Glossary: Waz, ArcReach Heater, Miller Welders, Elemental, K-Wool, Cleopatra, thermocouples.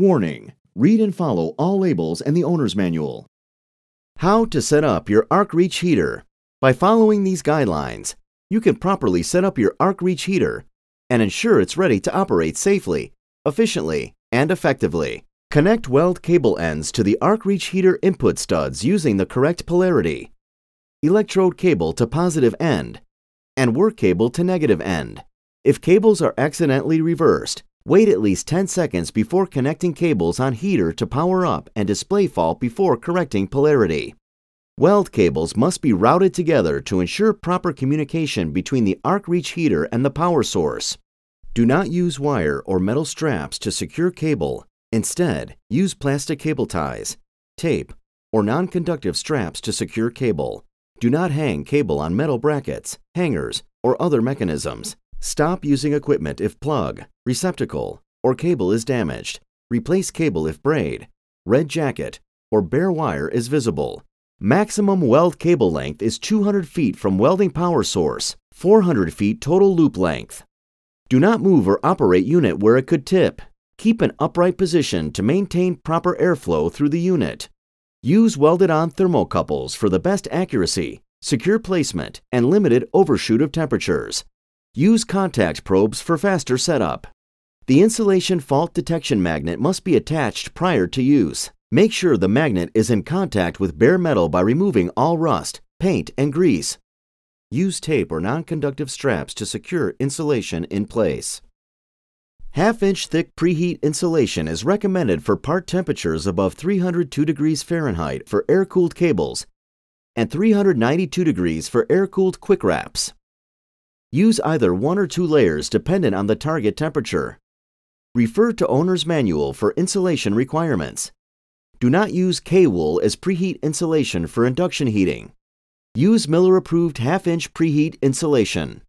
Warning: read and follow all labels and the owner's manual. How to set up your ArcReach heater. By following these guidelines, you can properly set up your ArcReach heater and ensure it's ready to operate safely, efficiently, and effectively. Connect weld cable ends to the ArcReach heater input studs using the correct polarity. Electrode cable to positive end and work cable to negative end. If cables are accidentally reversed, wait at least 10 seconds before connecting cables on heater to power up and display fault before correcting polarity. Weld cables must be routed together to ensure proper communication between the ArcReach heater and the power source. Do not use wire or metal straps to secure cable. Instead, use plastic cable ties, tape, or non-conductive straps to secure cable. Do not hang cable on metal brackets, hangers, or other mechanisms. Stop using equipment if plug, receptacle, or cable is damaged. Replace cable if braid, red jacket, or bare wire is visible. Maximum weld cable length is 200 feet from welding power source, 400 feet total loop length. Do not move or operate unit where it could tip. Keep an upright position to maintain proper airflow through the unit. Use welded-on thermocouples for the best accuracy, secure placement, and limited overshoot of temperatures. Use contact probes for faster setup. The insulation fault detection magnet must be attached prior to use. Make sure the magnet is in contact with bare metal by removing all rust, paint, and grease. Use tape or non-conductive straps to secure insulation in place. 1/2-inch thick preheat insulation is recommended for part temperatures above 302 degrees Fahrenheit for air-cooled cables and 392 degrees for air-cooled quick wraps. Use either one or two layers dependent on the target temperature. Refer to owner's manual for insulation requirements. Do not use K-Wool as preheat insulation for induction heating. Use Miller-approved 1/2-inch preheat insulation.